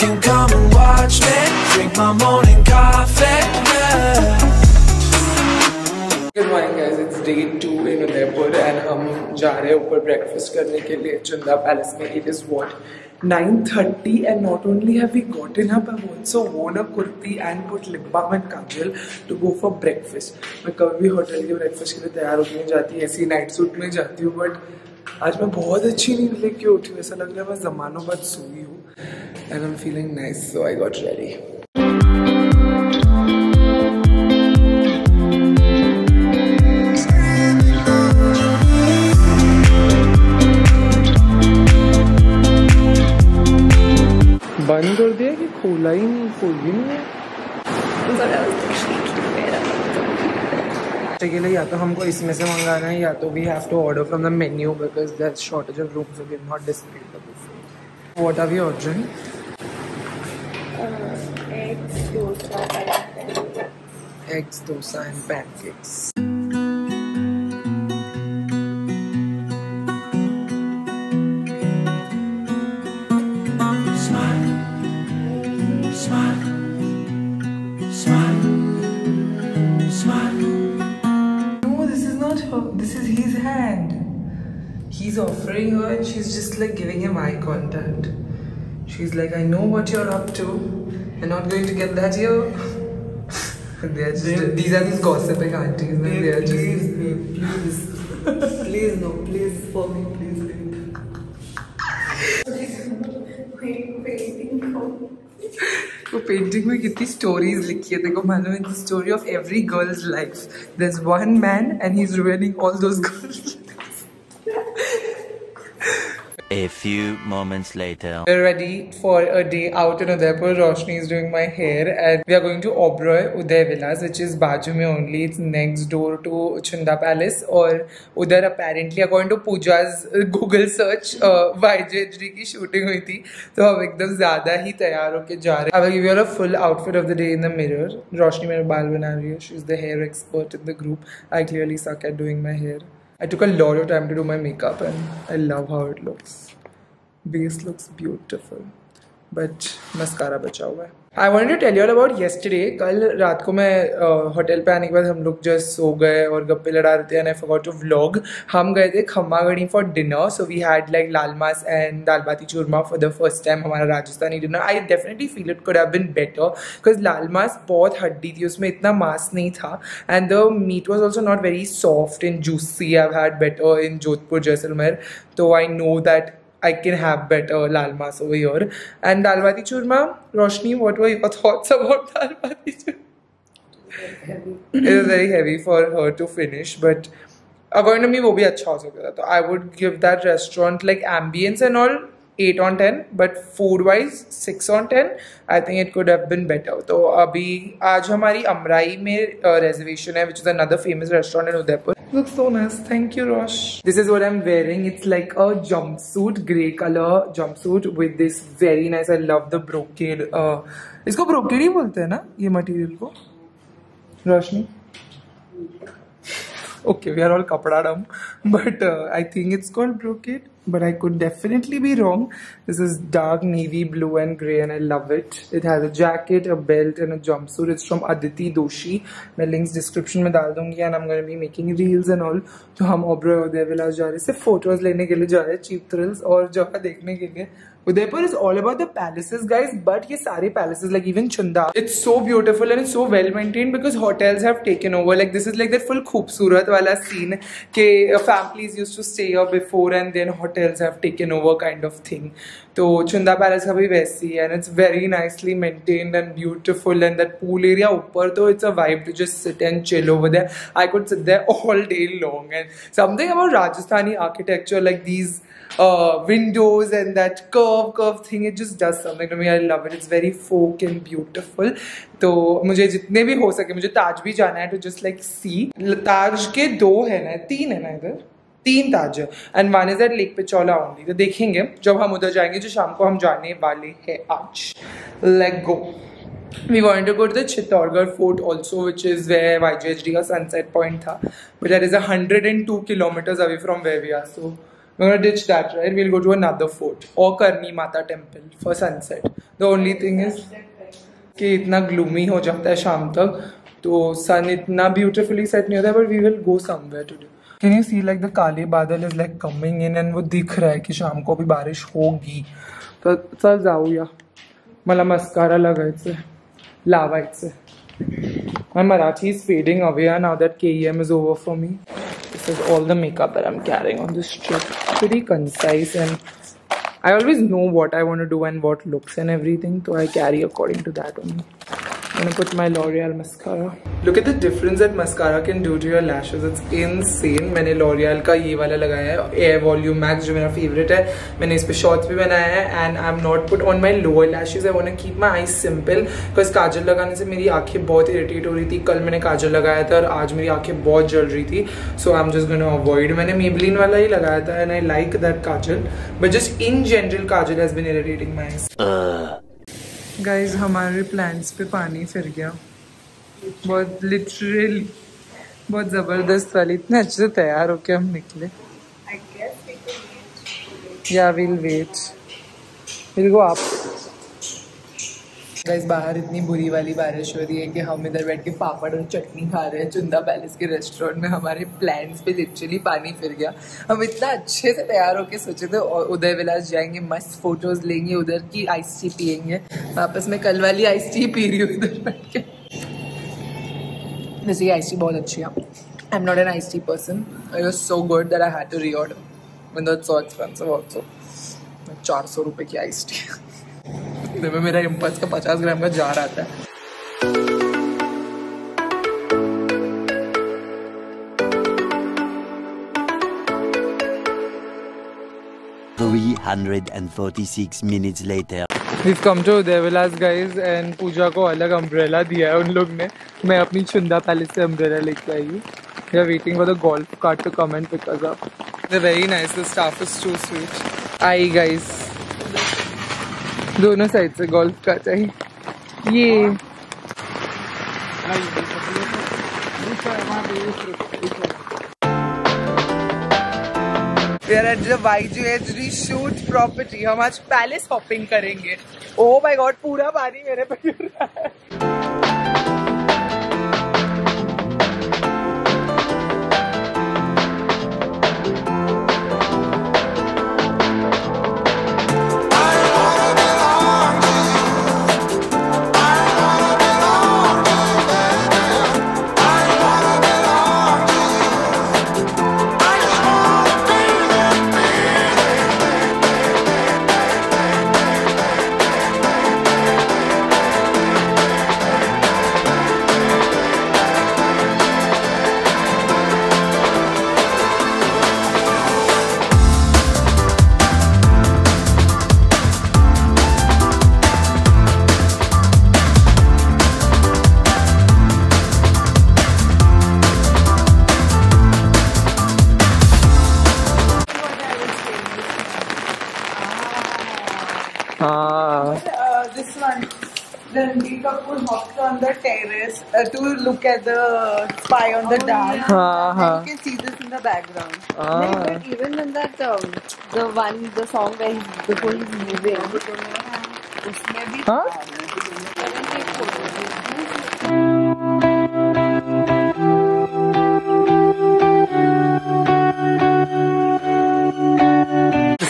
can come and watch me drink my morning coffee. Good morning guys, it's day 2 in Udaipur and hum ja rahe hain upar breakfast karne ke liye Chunda Palace mein. It is what 9:30 and not only have we gotten up, I've also worn a kurti and put lip balm and kajal to go for breakfast. मैं कभी hotel के breakfast के लिए तैयार होके नहीं जाती, ऐसी night suit में जाती हूँ, but आज मैं बहुत अच्छी नींद लेके उठी हूँ, ऐसा लग रहा है मैं ज़मानों बाद सोई हूँ, and I'm feeling nice, so I got ready. बंद कर दिया कि खोला ही नहीं, खोल भी नहीं है. या तो हमको इसमें से मंगाना है या तो we have to order from the menu because there is shortage of room so we have not displayed the buffet. What are we ordering? Eggs dosa and pancakes. He's offering her and she's just like giving him eye contact. She's like, I know what you're up to. You're not going to get that here. They are just, these are these gossiping aunties. Babe, they are just, please, babe, please. Please, no, please, for me, please, babe. So painting mein kitni stories likhi hai. Dekho, Manu, it's the story of every girl's life. There's one man and he's ruining all those girls. A few moments later, we're ready for a day out in Udaipur. Roshni is doing my hair and we are going to Oberoi Udaivilas, which is Baju mein only. It's next door to Chunda Palace or udhar apparently according to Pooja's Google search YJHD ki shooting hui thi. So hum ekdam zyada hi taiyar hoke ja rahe. I will give you all a full outfit of the day in the mirror. Roshni mere baal bana rahi hai. She's the hair expert in the group. I clearly suck at doing my hair. I took a lot of time to do my makeup and I love how it looks. Base looks beautiful, but mascara बचा हुआ है. I wanted to tell you all about yesterday. कल रात को मैं hotel पे आने के बाद हम लोग just सो गए और गप्पे लड़ा रहे थे and I forgot to vlog. हम गए थे खम्मागणी for dinner, so we had like Lalmas and Dal Baati Churma for the first time. हमारा Rajasthani dinner. I definitely feel it could have been better because Lalmas बहुत हड्डी थी, उसमें इतना मांस नहीं था and the meat was also not very soft and juicy. I've had better in Jodhpur, Jaisalmer, so I know that I can have better lalmas over here. And Dal Baati Churma, Roshni, what were your thoughts about Dal Baati Churma? It was very heavy for her to finish, but according to me, wo bhi acha ho sakta tha. I would give that restaurant like ambience and all 8/10, but food-wise 6/10. I think it could have been better. So abhi aaj hamari Amrahi mein reservation hai, which is another famous restaurant in Udaipur. Looks so nice. Thank you, Rosh. This is what I'm wearing. It's like a jumpsuit, grey color jumpsuit with this very nice. I love the brocade. इसको brocade ही बोलते हैं ना ये material को? Roshni. Okay, we are all kapda dumb, but I think it's called brocade. But I could definitely be wrong. This is dark navy blue and grey and I love it. It has a jacket, a belt and a jumpsuit. It's from Aditi Doshi. Main links description mein dal dungi and I'm going to be making reels and all. So hum Oberoi Udaivilas ja rahe hain, sirf photos lene ke liye ja rahe hain, cheap thrills aur jagah dekhne ke liye. Udaipur is all about the palaces guys, but ye sare palaces like even Chunda, it's so beautiful and it's so well maintained because hotels have taken over. Like this is like that full khoobsurat wala scene ke families used to stay here before and then hotels have taken over kind of thing. So Chunda Palace ka bhi waisi hai and it's very nicely maintained and beautiful and that pool area upar, so it's a vibe to just sit and chill over there. I could sit there all day long. And something about Rajasthani architecture, like these windows and that curve thing, it just does something to me. I love it. It's very folk and beautiful. तो मुझे जितने भी हो सके मुझे ताज भी जाना है to just like see. ताज के दो है ना, तीन है ना, इधर तीन ताज है and one is at Lake Pichola only. तो देखेंगे जब हम उधर जाएंगे जो शाम को हम जाने वाले हैं आज. Let's go. We wanted to go to the Chittorgarh fort also, which is where YJHD का sunset point था, but that is 102 kilometers away from where we are. So We're gonna ditch that, right? We'll go to another fort or Karni Mata temple for sunset. The only thing is कि इतना gloomy हो जाता है शाम तक, तो sun इतना beautifully set नहीं होता, but we will go somewhere today. Can you see like the काले बादल is like coming in and वो दिख रहा है कि शाम को भी बारिश होगी. तो चल जाऊँ मला mascara लगायचं लावायचं. My Marathi is fading away now that KEM is over for me. This is all the makeup that I'm carrying on this trip. Pretty concise, and I always know what I want to do and what looks and everything, so I carry according to that only. I'm gonna put my L'Oreal mascara. Look at the difference that mascara can do to your lashes. It's insane. मैंने L'Oreal का ये वाला लगाया है, Air Volume Max, जो मेरा favorite है. मैंने इस पे shorts भी बनाया है, and I'm not put on my lower lashes. I want to keep my eyes simple, because काजल लगाने से मेरी आँखें बहुत irritate हो रही थी. कल मैंने काजल लगाया था और आज मेरी आँखें बहुत जल रही थी. So I'm just gonna avoid. मैंने Maybelline वाला ही लगाया था, and I like that Kajal. But just in general, Kajal has been irritating my eyes. Guys, हमारे plants पे पानी फिर गया. बहुत literally बहुत जबरदस्त वाली. इतने अच्छे से तैयार होके हम निकले. I guess we could wait. Yeah, we'll wait. We'll go up. Guys, बाहर इतनी बुरी वाली बारिश हो रही है कि हम इधर बैठ के पापड़ और चटनी खा रहे हैं. चुंदा पैलेस के रेस्टोरेंट में हमारे प्लान्स पे लिटरली पानी फिर गया. हम इतना अच्छे से तैयार होके सोचे थे उदयविलास जाएंगे, मस्त फोटोज लेंगे, उधर की आइस टी पियेंगे. आपस में कल वाली आइस टी पी रही हूँ इधर बैठ के. वैसे ये आइस टी बहुत अच्छी है. I am not an ice tea person. It was so good that I had to reorder, with so expensive also. 400 रुपये की आइस टी. में मेरा इम्पल्स का 50 ग्राम का जार आता है. We've come to Udaivilas guys, and पूजा को अलग अम्ब्रेला दिया है उन लोग ने. मैं अपनी चुंदा पैलेस से अम्ब्रेला लेके आई हूँ. We are waiting for the golf cart to come and pick us up. They're very nice. The staff is too sweet. Hi guys. दोनों साइड से गोल्फ का चाहिए. ये YJHD शूट प्रॉपर्टी. हम आज पैलेस हॉपिंग करेंगे. ओह माय गॉड, पूरा पानी मेरे पे गिर रहा है. This one, Ranbir Kapoor hopped on the terrace to look at the sky on the dark. And you can see this in the background. But even in that, the song where the whole is moving. उसमें भी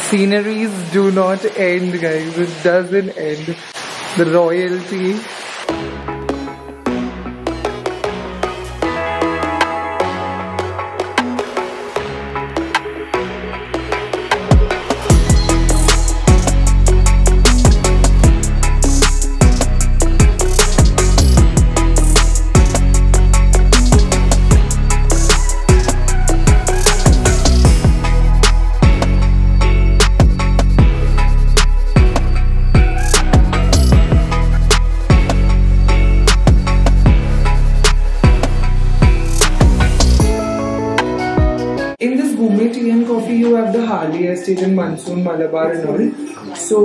sceneries do not end, guys. It doesn't end. The royalty. In Monsoon, Malabar and all. So,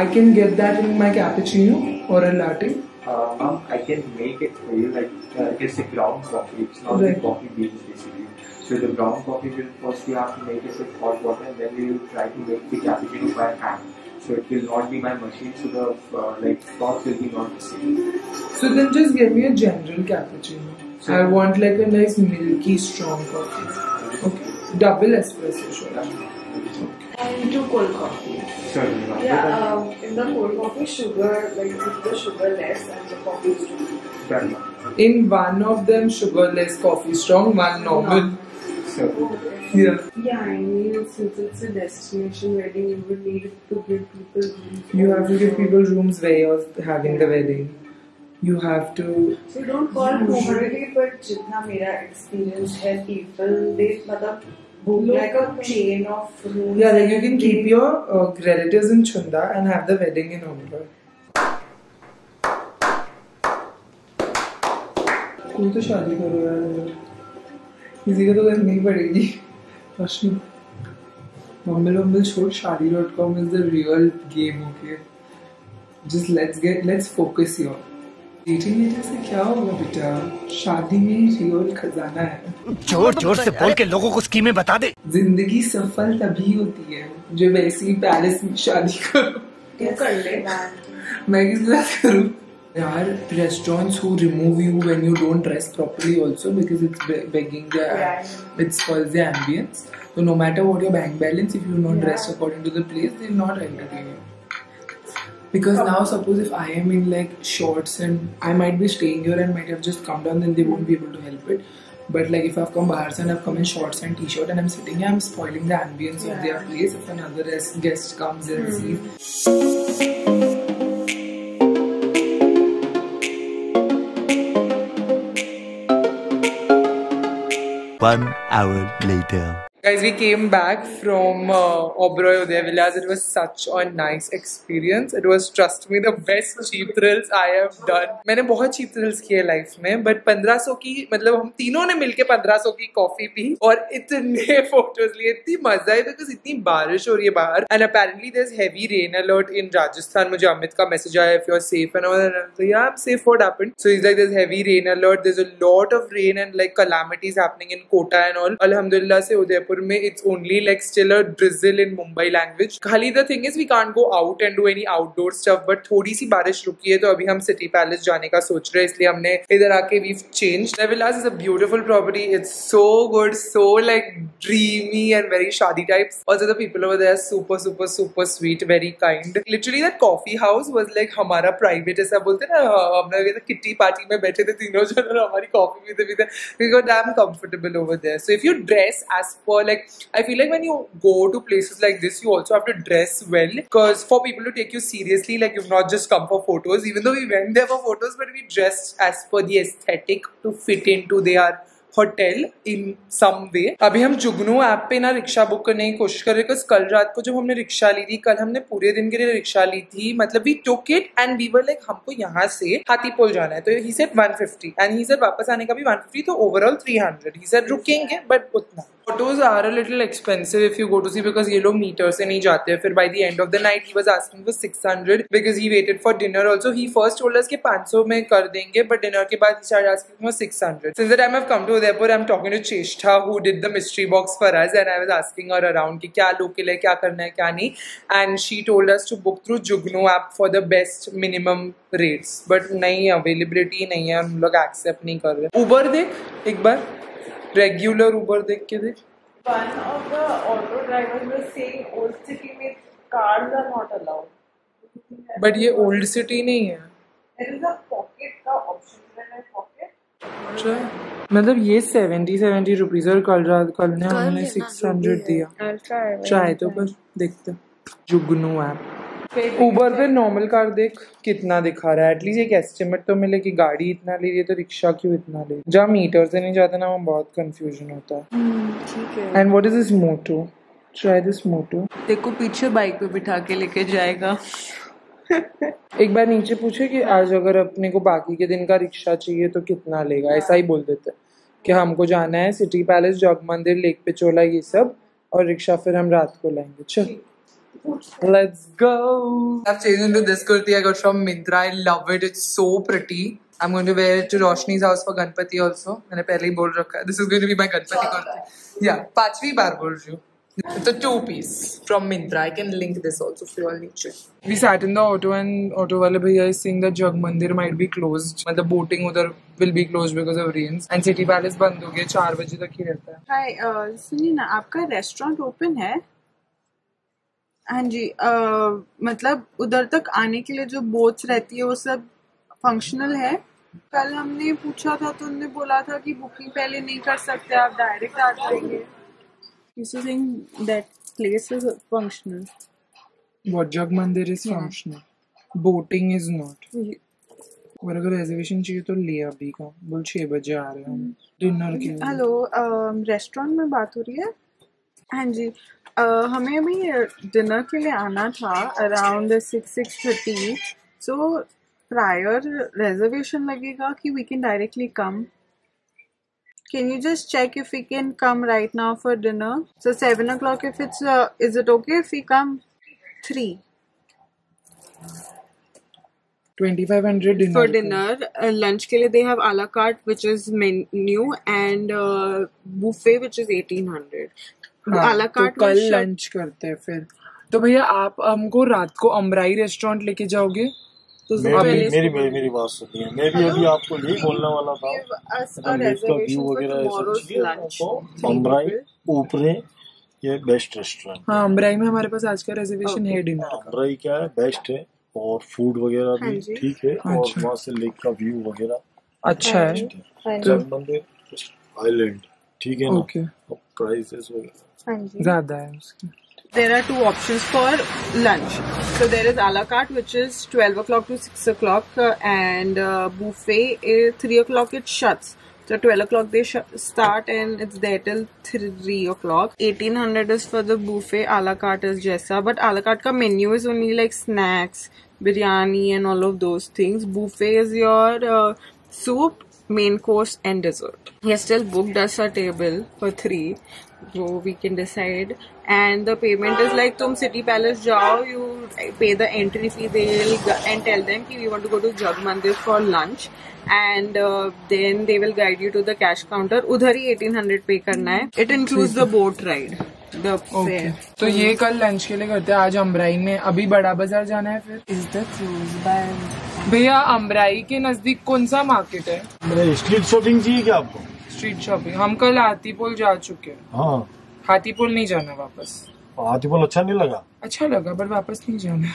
I can get that in my cappuccino or a latte. Ma'am, I can make it for you, like it's a ground coffee, it's not the coffee beans basically. So the brown coffee will first you have to make it with hot water, and then we will try to make the cappuccino by hand. So it will not be by machine, so the thoughts will be not the same. So then just give me a general cappuccino. So I want like a nice milky strong coffee. Okay. Double espresso, sure. And two cold coffee. Sorry, in the cold coffee, sugar, like the sugar less and the coffee is strong. In one of them, sugarless coffee strong, one normal. Yeah, I mean, since it's a destination wedding, you would need to give people rooms. You have to give people rooms way of having the wedding. You have to. So don't call poverty, but jitna mera experience hai, people they like a chain of rooms. Yeah, like you can keep your relatives in Chunda and have the wedding in Oberoi. तुम तो शादी करो यार, किसी को तो गर्म नहीं पड़ेगी। रोशनी, मम्मल छोड़, शादी.com is the real game, okay? Just let's focus here. Dating agent से क्या होगा बेटा? शादी में रियल खजाना है। जोर-जोर से बोल के लोगों को स्कीमें बता दे। जिंदगी सफल तभी होती है जब ऐसी पेरिस में शादी करो। तू कर ले। मैं किस लायक करूँ? There are restaurants who remove you when you don't dress properly also because it's begging the, it spoils the ambience. So no matter what your bank balance, if you're not dressed according to the place, they'll not entertain you. Because now suppose if I am in like shorts and I might be staying here and might have just come down, then they won't be able to help it. But like if I've come bahar and I've come in shorts and t-shirt and I'm sitting here, I'm spoiling the ambience of their place if another guest comes and sees. One hour later. Guys, we came back from Oberoi Udaivilas. It was such a nice experience. It was, trust me, the best cheap thrills I have done. मैंने बहुत cheap thrills किए life में, but 1500 की, मतलब हम तीनों ने मिलके 1500 की coffee पी और इतने photos लिए, इतनी मजा है because इतनी बारिश हो रही है बाहर and apparently there's heavy rain alert in Rajasthan. मुझे अमित का message आया if you're safe and all that. So yeah, I'm safe. What happened? So he's like there's heavy rain alert. There's a lot of rain and like calamities happening in Kota and all. Alhamdulillah से Udaipur में it's only like still a drizzle in Mumbai language. खाली the thing is we can't go out and do any outdoor stuff. But थोड़ी सी बारिश रुकी है तो अभी हम City Palace जाने का सोच रहे हैं इसलिए हमने इधर आके we've changed. Udaivilas is a beautiful property. It's so good, so like dreamy and very shadi types. Also the people over there are super sweet, very kind. Literally that coffee house was like हमारा private ऐसा बोलते ना हम लोग kitty party में बैठे थे तीनों जन और हमारी कॉफी पीते पीते we got damn comfortable over there. So if you dress as per like, I feel like when you go to places like this, you also have to dress well because for people to take you seriously, like you've not just come for photos, even though we went there for photos, but we dressed as per the aesthetic to fit into their hotel in some way. अभी हम जुगनू app पे ना rickshaw book करने की कोशिश कर रहे हैं क्योंकि कल रात को जब हमने रिक्शा ली थी, कल हमने पूरे दिन के लिए रिक्शा ली थी, मतलब we took it and we were like हमको यहाँ से हाथीपोल जाना है, तो he said 150 and he said वापस आने का भी 150, तो overall 300. He said रुकेंगे but उतना. Photos are a little expensive if you go to see because ये लोग मीटर से नहीं जाते हैं. फिर by the end of the night he was asking for 600 because he waited for dinner. Also he first told us कि 500 में कर देंगे but dinner के बाद he started asking for 600. Since the time I've come to Udaipur, I'm talking to Cheshta who did the mystery box for us and I was asking her around कि क्या local है, क्या करना है, क्या नहीं, and she told us to book through Jugnu app for the best minimum rates. But नहीं availability नहीं है, हम लोग accept नहीं कर रहे. Uber देख एक बार. Regular Uber देख के देख. One of the auto drivers was saying old city में cars are not allowed. But ये old city नहीं है. There is a pocket का option है pocket. अच्छा. मतलब ये 70 रुपीस और कल ने हमने 600 दिया. I'll try. Try तो पर देखते. जुगनू ऐप. Uber पे normal car देख कितना दिखा रहा है. At least एक estimate तो मिले कि गाड़ी इतना ले रही है तो रिक्शा क्यों इतना ले. जहाँ मीटर से नहीं जाते ना वहाँ बहुत confusion होता है. And what is this moto? Try this moto. देखो पीछे bike पे बिठा के लेके जाएगा. एक बार नीचे पूछे कि आज अगर अपने को बाकी के दिन का रिक्शा चाहिए तो कितना लेगा. ऐसा ही बोल देते कि हमको जाना है City Palace, Jagmandir, lake Pichola ये सब और रिक्शा फिर हम रात को लाएंगे. चल. Let's go. I've changed into this kurti I got from Mintra. I love it. It's so pretty. I'm going to wear it to Roshni's house for Ganpati also. मैंने पहले ही बोल रखा है. This is going to be my Ganpati kurti. Yeah, पांचवी बार बोल रही हूँ. The two-piece from Mintra. I can link this also for you all नीचे. We sat in the auto and auto वाले भैया is saying that Jagmandir might be closed. The boating उधर will be closed because of rains. And City Palace बंद हो गया 4 बजे तक ही रहता है. Hi, सुनिए ना आपका restaurant open है? हाँ जी. मतलब उधर तक आने के लिए जो boats रहती है वो सब functional है. कल हमने पूछा था तो उन्होंने बोला था कि booking पहले नहीं कर सकते आप direct आ जाएंगे. You're saying that place is functional. What Jagmandir is functional. Boating is not. If you reservation, you can take it. We'll dinner. Hello, restaurant में बात हो रही है? हाँ जी, हमें अभी dinner के लिए आना था around 6:30. So prior reservation लगेगा कि we can directly come. Can you just check if we can come right now for dinner? So 7 o'clock. If it's, is it okay if we come 3? 2500 dinner for dinner. Lunch के लिए they have a la carte, which is menu, and buffet, which is 1800. A la carte. तो कल lunch करते हैं फिर. तो भैया आप हमको रात को अम्बराई रेस्टोरेंट लेके जाओगे? मेरी बात सुनिए. मैं भी अभी आपको यही बोलने वाला था. अम्बराई उपरे ये बेस्ट रेस्टोरेंट. हाँ, अम्बराई में हमारे पास आज का रिजर्वेशन है डिनर. अम्बराई क्या है बेस्ट है और फूड वगैरह भी ठीक है और वहाँ से लेक का व्यू वगैरह अच्छा है. जगमंदिर आइलैंड ठीक है ना. प्राइसेस वगैरह ज्यादा है उसकी. There are 2 options for lunch. So there is a la carte, which is 12 o'clock to 6 o'clock, and buffet is 3 o'clock it shuts. So 12 o'clock they start and it's there till 3 o'clock. 1800 is for the buffet, a la carte is jaisa, but a la carte ka menu is only like snacks, biryani and all of those things. Buffet is your soup, main course and dessert. He has still booked us a table for 3. So we can decide, and the payment is like तुम City Palace जाओ, you pay the entry fee, they'll and tell them कि we want to go to Jagmandir for lunch, and then they will guide you to the cash counter. उधर ही 1800 pay करना है. It includes the boat ride. Okay. तो ये कल lunch के लिए करते हैं. आज अम्बराई में अभी बड़ा बाजार जाना है फिर. Is the cruise by भैया अम्बराई के नजदीक कौन सा मार्केट है? अम्बराई स्ट्रीट शॉपिंग चाहिए क्या आपको? Street shopping. हम कल हाथीपोल जा चुके हैं. हाँ. हाथीपोल नहीं जाना वापस. हाथीपोल अच्छा नहीं लगा? अच्छा लगा पर वापस नहीं जाना.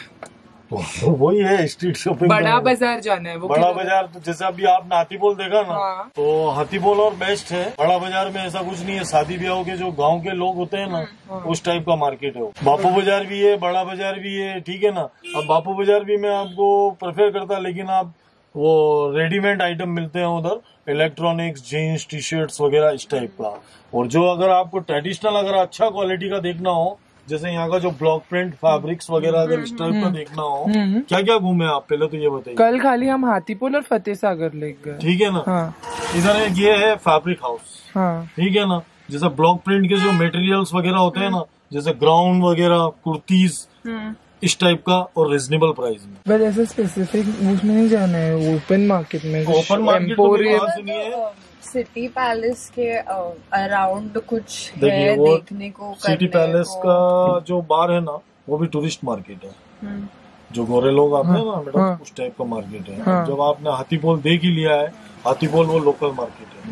तो वही है स्ट्रीट शॉपिंग. बड़ा बाजार जाना है. वो बड़ा बाजार तो जैसे अभी आपने हाथीपोल देखा ना. हाँ. तो हाथीपोल और बेस्ट है. बड़ा बाजार में ऐसा कुछ नहीं है. शादी ब्याह के जो गाँव के लोग होते हैं ना. हाँ. उस टाइप का मार्केट है. बापू बाजार भी है, बड़ा बाजार भी है ठीक है ना. अब बापू बाजार भी मैं आपको प्रेफर करता, लेकिन आप वो रेडीमेड आइटम मिलते हैं उधर, इलेक्ट्रॉनिक्स, जीन्स, टी शर्ट्स वगैरह इस टाइप का. और जो अगर आपको ट्रेडिशनल अगर अच्छा क्वालिटी का देखना हो, जैसे यहाँ का जो ब्लॉक प्रिंट फैब्रिक्स वगैरह अगर इस टाइप का देखना हो. क्या क्या घूमे आप पहले तो ये बताइए. कल खाली हम हाथीपोल और फतेह सागर ले गए ठीक है ना. हाँ. इधर ये है फैब्रिक हाउस. हाँ. ठीक है ना. जैसे ब्लॉक प्रिंट के जो मटेरियल्स वगैरह होते हैं ना, जैसे ग्राउंड वगैरह, कुर्तीज इस टाइप का, और रिजनेबल प्राइस में. बट ऐसे स्पेसिफिक उसमें नहीं जाना है. ओपन मार्केट में. ओपन मार्केट तो सिटी पैलेस के अराउंड कुछ है देखने को. सिटी पैलेस का जो बार है ना वो भी टूरिस्ट मार्केट है. जो गोरे लोग आते हैं ना मैडम, उस टाइप का मार्केट है. जब आपने हाथीपोल देख ही लिया है, हाथीपोल वो लोकल मार्केट है.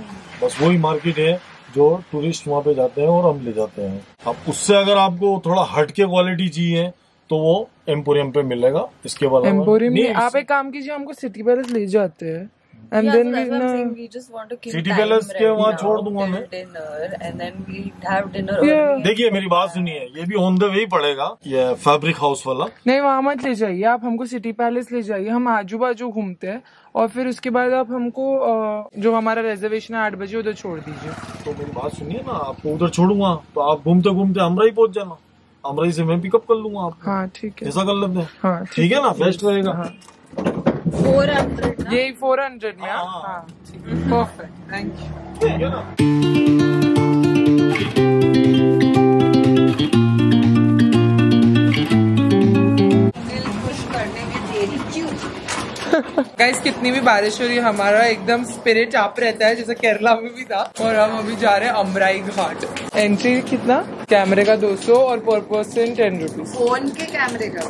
बस वही मार्केट है जो टूरिस्ट वहाँ पे जाते हैं और हम ले जाते हैं. अब उससे अगर आपको थोड़ा हटके क्वालिटी चाहिए तो वो एम्पोरियम पे मिलेगा. इसके बाद एम्पोरियम में आप एक काम कीजिए, हमको सिटी पैलेस ले जाते हैं. And yeah, then City palace के वहाँ छोड़ दूंगा मैं. देखिए मेरी बात सुनिए, ये भी ऑन द वे ही पड़ेगा. ये फैब्रिक हाउस वाला नहीं, वहाँ मत ले जाइए आप. हमको सिटी पैलेस ले जाइए. हम आजू बाजू घूमते हैं और फिर उसके बाद आप हमको जो हमारा रिजर्वेशन है 8 बजे उधर छोड़ दीजिए. तो मेरी बात सुनिए ना, आपको उधर छोड़ूंगा तो आप घूमते घूमते अमराही पहुँच जाना. अमराई से मैं पिकअप कर लूंगा आप. हाँ ठीक है, ऐसा कर लेते हैं. हाँ ठीक है ना, बेस्ट रहेगा. हाँ. 400 यही 400 में. हाँ परफेक्ट, थैंक यू. ठीक है ना. गाइस कितनी भी बारिश हो रही है, हमारा एकदम स्पिरिट आप रहता है, जैसे केरला में भी था। और हम अभी जा रहे हैं अम्बराई घाट। एंट्री कितना? कैमरे का 200 और पर पर्सन 10 रुपीज। फोन के कैमरे का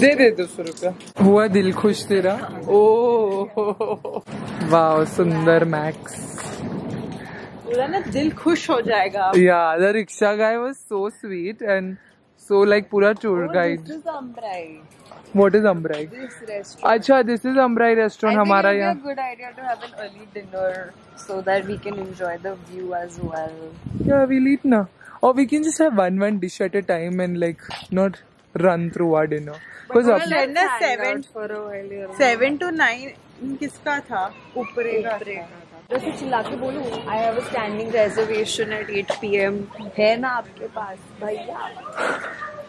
दे दे 200 रुपया। हुआ दिल खुश तेरा। ओ वाह सुंदर मैक्स, पूरा ना दिल खुश हो जाएगा। Yeah the rickshaw guy was so sweet and so like पूरा tour guide. This is Ambrai. What is Ambrai? This restaurant. अच्छा दिस इज अम्बराई रेस्टोरेंट हमारा यहाँ। Good idea to have an early dinner so that we can enjoy the view as well. Yeah we eat ना और we can just have one dish at a time and like not run through our dinner because up to 7 for a while 7 to 9 किसका था? ऊपरे का था। वैसे चिल्ला के बोलूं I have a standing reservation at 8 PM है ना आपके पास भैया?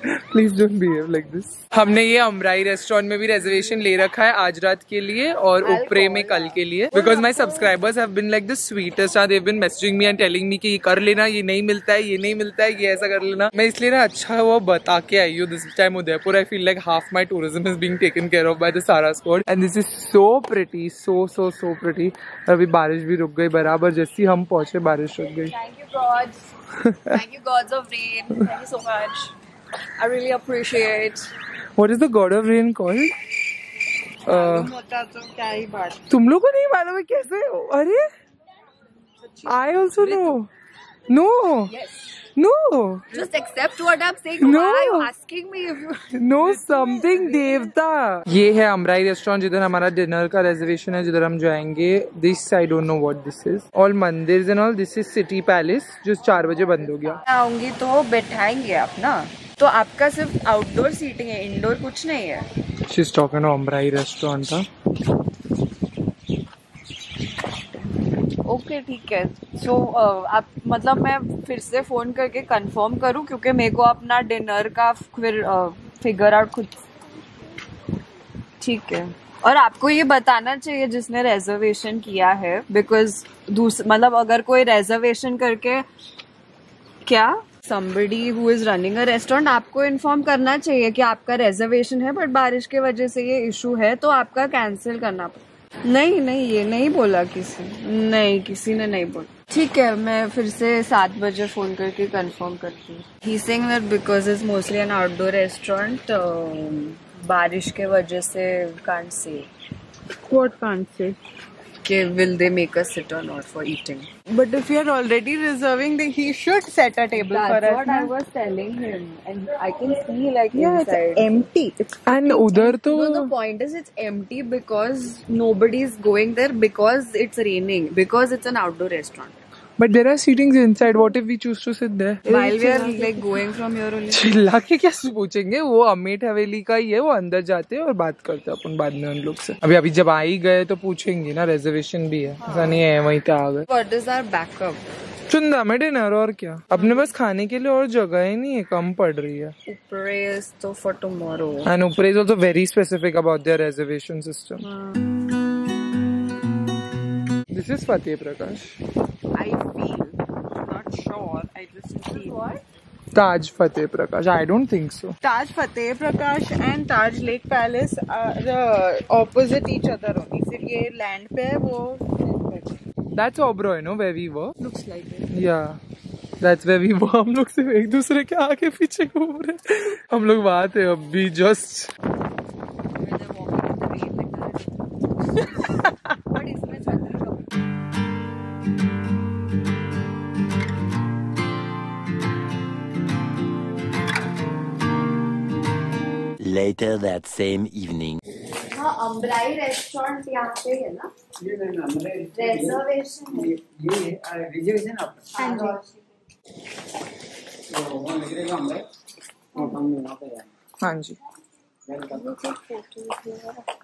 Please don't behave like this. हमने ये अम्बराई रेस्टोरेंट में भी रिजर्वेशन ले रखा है आज रात के लिए और उपरे में कल के लिए because my subscribers have been like the sweetest. They've been messaging me and telling me कि ये कर लेना, ये नहीं मिलता है, ये नहीं मिलता है, ये ऐसा कर लेना। मैं इसलिए ना अच्छा वो बता के आई हूँ this time Udaipur. I feel like half my tourism is being taken care of by the सारा squad and this is so pretty, so so so pretty. अभी बारिश भी रुक गई, बराबर जैसी हम पहुंचे बारिश रुक गई। Thank you God, thank you gods of rain, thank you so much, I really appreciate. What is the god of rain called? तो क्या ही बात, तुम लोगों को नहीं मालूम है कैसे? अरे I also know. No no, just accept what I'm saying. No, why are you asking me if you no something devta. ये है अम्बराई रेस्टोरेंट जिधर हमारा डिनर का रिजर्वेशन है, जिधर हम जाएंगे। This I don't know what this is. All मंदिर्स and all. This is City Palace जो 4 बजे बंद हो गया। आऊंगी तो बैठाएंगे आप ना, तो आपका सिर्फ आउटडोर सीटिंग है, इंडोर कुछ नहीं है। She is talking on Ambrai restaurant का। ओके ठीक है। सो आप मतलब मैं फिर से फ़ोन करके कंफर्म करूं क्योंकि मेरे को अपना डिनर का फिर फिगर आउट खुद। ठीक है। और आपको ये बताना चाहिए जिसने रिजर्वेशन किया है बिकॉज मतलब अगर कोई रिजर्वेशन करके क्या somebody who is running a restaurant आपको इन्फॉर्म करना चाहिए कि आपका रिजर्वेशन है बट बारिश के वजह से ये इशू है तो आपका कैंसिल करना पड़ेगा। नहीं नहीं ये नहीं बोला किसी ने, नहीं किसी ने नहीं बोला। ठीक है मैं फिर से 7 बजे फोन करके कंफर्म करती हूँ। He saying that because is mostly an outdoor restaurant बारिश के वजह से can't say. What can't say? के will they make us sit और not for eating but if you are already reserving then he should set a table for us. What I was telling him and I can see like it's empty and उधर तो the point is it's empty because nobody is going there because it's raining because it's an outdoor restaurant but there are seatings inside. What if we choose to sit there while we are like going from here only. चिल्ला के क्या पूछेंगे? वो अमेट हवेली का ही है, वो अंदर जाते हैं और बात करते हैं अपन बाद में उन लोग से। अभी अभी जब आ ही गए तो पूछेंगे ना, रिजर्वेशन भी है। ऐसा नहीं है वहीं पे आ गए। What is our backup? Chunda में डिनर और क्या। अपने पास खाने के लिए और जगह ही नहीं है, कम पड़ रही है। उपरेज तो for tomorrow and Upre's also very specific about their reservation system. This is Fateh Prakash. I feel not sure. I just feel what? Taj Fateh Prakash. I don't think so. Taj Fateh Prakash and Taj Lake Palace are opposite each other only. सिर्फ ये land पे है, वो that's Oberoi, no? Where we were. Looks like it. Yeah. That's where we were. हम लोग सिर्फ एक दूसरे के आगे पीछे घूम रहे हैं। हम लोग वहाँ थे अभी just. Later that same evening. हाँ अम्बराई रेस्टोरेंट यहाँ पे है ना? ये नहीं अम्बराई रिजर्वेशन है। ये रिजर्वेशन आपका? हाँ जी। तो हम निकलेंगे अम्बराई। और हम यहाँ पे हैं। हाँ जी।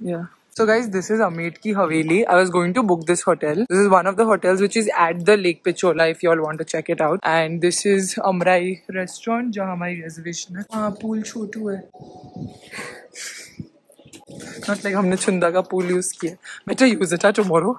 Yeah. So guys, this is Amet Ki Haveli. I was going to book this hotel. This is one of the hotels which is at the Lake Pichola if you all want to check it out. And this is Amrai Restaurant जहाँ हमारी reservation है। हाँ pool छोटू है। Not like हमने चुंदा का pool use किया। Better use it tomorrow.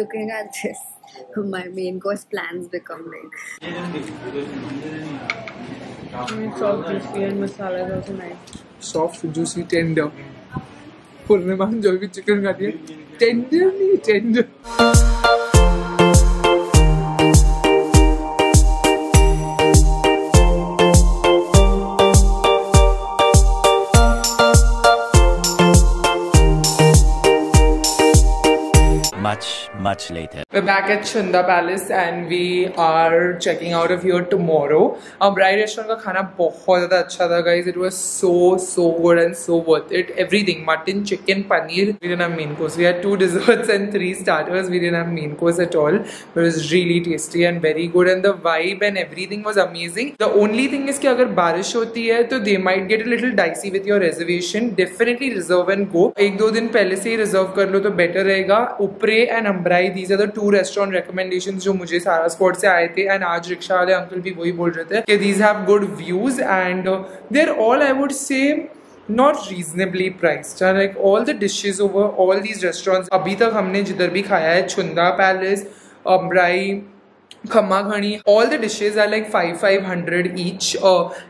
looking at this, my main course plans become big. It's soft, crispy, and masala is also nice. Soft, juicy, tender. Purniman, jo bhi chicken khati hai, tenderly tender. Much later. We're back at Chunda Palace and we are checking out of here tomorrow. Ambrai Restaurant ka khana bahut zyada acha tha guys. It was so good and so worth it. Everything, mutton, chicken, paneer. We didn't have main course. We had 2 desserts and 3 starters. We didn't have main course at all. But it was really tasty and very good, and the vibe and everything was amazing. The only thing is ki agar barish hoti hai to they might get a little dicey with your reservation. Definitely reserve and go. 1-2 दिन पहले से ही reserve कर लो तो better रहेगा. Upre and Ambrai, these are the 2 restaurant recommendations जो मुझे सारा spot से आए थे, and आज रिक्शा वाले अंकल भी वही बोल रहे थे कि these have good views and they're all, I would say, not reasonably priced. Like all the dishes over all these restaurants अभी तक हमने जिधर भी खाया है, Chunda Palace, Ambrai, Khammagani, all the dishes are like 500 each,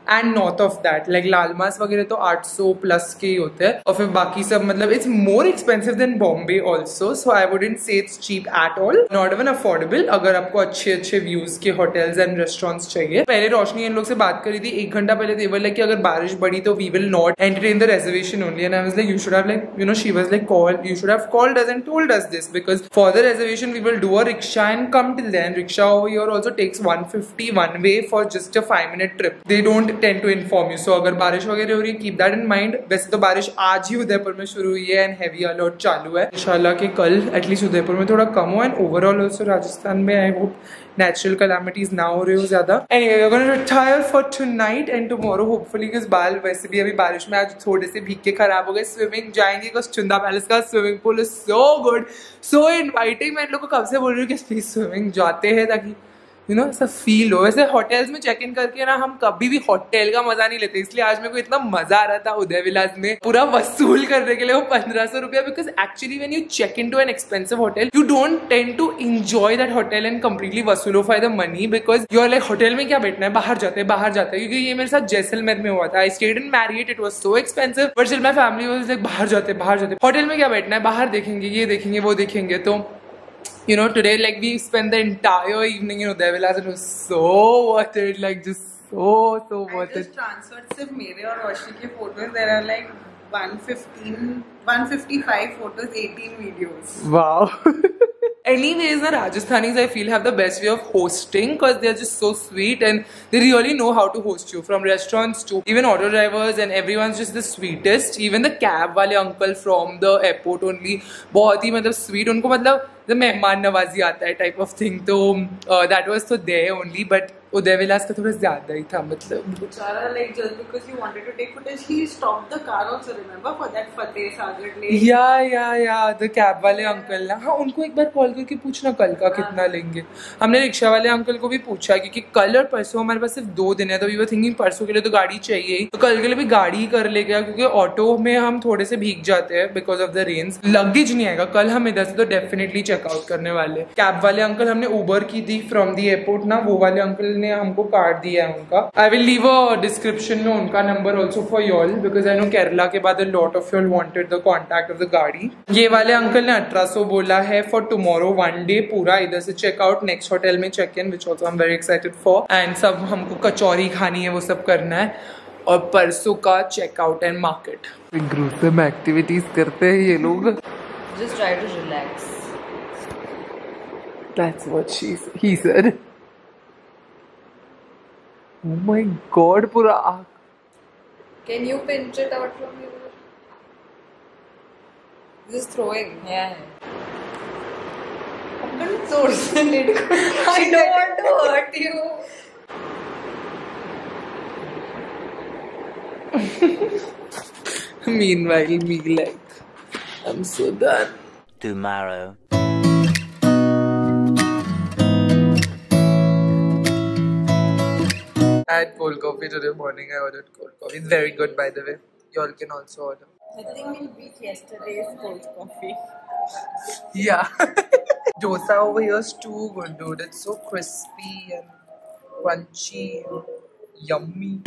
and north of that like Lalmas वगैरह तो 800+ के होते हैं, और फिर बाकी सब मतलब it's more expensive than Bombay also, so I wouldn't say it's cheap at all, not even affordable अगर आपको अच्छे views के hotels and restaurants चाहिए. पहले रोशनी इन लोग से बात करी थी 1 घंटा पहले, they were like कि अगर बारिश बढ़ी तो we will not entertain the reservation only, and I was like you should have like, you know, she was like you should have called us and told us this, because for the reservation we will do a rickshaw and come till then. Rickshaw over here also takes 150 one way for just a 5-minute trip. They don't tend to inform you. So अगर बारिश वगैरह हो रही है, keep that in mind. वैसे तो बारिश आज ही उदयपुर में शुरू हुई है and heavy alert चालू है. इंशाल्लाह कि कल at least उदयपुर में थोड़ा कम हो, and overall also राजस्थान में I hope natural calamities ना हो रही हो ज़्यादा. Anyway, we're gonna retire for tonight and tomorrow hopefully, because बाल वैसे भी अभी बारिश में आज थोड़े से भीग के खराब हो गए. Swimming जाएंगे because Chunda Palace का swimming pool is so good, so inviting. मैं इन लोगों को कब से बोल रही हूँ कि please swimming जाते हैं ताकि you know ऐसा फील हो. वैसे होटल्स में चेक इन करके ना हम कभी भी होटल का मजा नहीं लेते, इसलिए आज मेरे को इतना मजा आ रहा था उदयविलास में पूरा वसूल करने के लिए वो 1500 रुपया, because actually when you check in to an expensive hotel you don't tend to enjoy that hotel and completely वसूलोफाई the money, because you are like hotel में क्या बैठना है, बाहर जाते हैं. क्योंकि ये मेरे साथ जैसलमेर में हुआ था. I stayed in Marriott, it was so expensive, but still my family was like बाहर जाते, होटल में क्या बैठना है, बाहर देखेंगे, ये देखेंगे, वो देखेंगे. तो you know, today like we spent the entire evening in Udaivilas and it was so worth it, like just so worth it. I just transferred सिर्फ मेरे और रोशनी के photos. There are like 155 photos, 18 videos. Wow. Anyways, the Rajasthanis I feel have the best way of hosting, because they are just so sweet and they really know how to host you, from restaurants to even auto drivers, and everyone's just the sweetest. Even the cab wale uncle from the airport only बहुत ही मतलब sweet, उनको मतलब मेहमान नवाजी आता है type of thing. तो that was so there only, but Udaivilas का थोड़ा ज़्यादा ही था मतलब. Chara, like just because you wanted to take footage, he stopped the car also, remember, for that Fateh Sagar Lake. Yeah, the cab वाले uncle ना, हाँ उनको एक बार कॉल करके पूछना कल का कितना लेंगे. हमने रिक्शा वाले अंकल को भी पूछा क्योंकि कल और परसों हमारे पास सिर्फ 2 दिन है, तो वी वर थिंकिंग परसों के लिए तो गाड़ी चाहिए ही, तो कल के लिए भी गाड़ी कर ले गया, क्योंकि ऑटो में हम थोड़े से भीग जाते हैं because of the rains. Luggage नहीं आएगा कल हम इधर से तो डेफिनेटली चेकआउट करने वाले. कैब वाले अंकल हमने उबर की थी फ्रॉम दी एयरपोर्ट ना, वो वाले अंकल ने हमको कार्ड दिया है उनका. I will leave a description में उनका number also for y'all, because I know Kerala के बाद a lot of y'all wanted the contact of the गाड़ी. ये वाले अंकल ने 1800 बोला है फॉर टुमारो 1 डे पूरा इधर से चेकआउट, नेक्स्ट होटल में check in, which also I am very excited for, and सब हमको कचौरी खानी है, वो सब करना है, और परसों का चेकआउट एंड मार्केट. ग्रुप में एक्टिविटीज करते हैं ये लोग. Just try to relax. That's what he said. Oh my God, pura. Can you pinch it out from here? This is throwing. Yeah. I'm gonna source it. I don't want to hurt you. Meanwhile, me like, I'm so done. Tomorrow. I had cold coffee today morning. I ordered cold coffee. It's very good, by the way. Y'all can also order. Nothing will beat yesterday's cold coffee. Yeah. Dosa over here is too good, dude. It's so crispy and crunchy and yummy.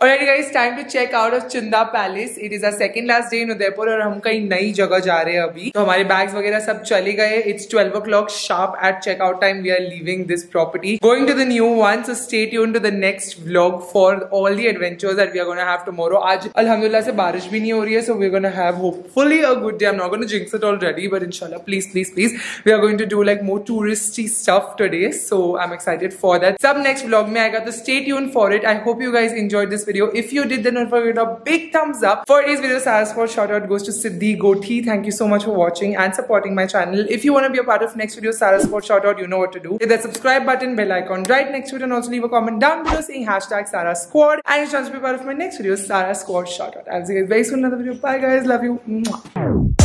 Alright guys, time to check out of Chunda Palace. It is our second last day in Udaipur and we are going to a new place abhi. So our bags etc. chale gaye. It's 12 o'clock sharp at checkout time. We are leaving this property, going to the new one. So stay tuned to the next vlog for all the adventures that we are going to have tomorrow. Aaj alhamdulillah se barish bhi nahi ho rahi hai, so we are going to have hopefully a good day. I'm not going to jinx it already, but inshallah, please. We are going to do like more touristy stuff today. So I'm excited for that. Sab next vlog mein aayega, so stay tuned for it. I hope you guys enjoyed this video. If you did, then don't forget a big thumbs up. For today's video, Sarah's for shout out goes to Siddhi Gothi. Thank you so much for watching and supporting my channel. If you want to be a part of next video, Sarah's for shout out, you know what to do. Hit that subscribe button, bell icon right next to it, and also leave a comment down below saying #SarahSquad. And you chance to be part of my next video, Sarah Squad shout out. I'll see you guys very soon in another video. Bye guys, love you.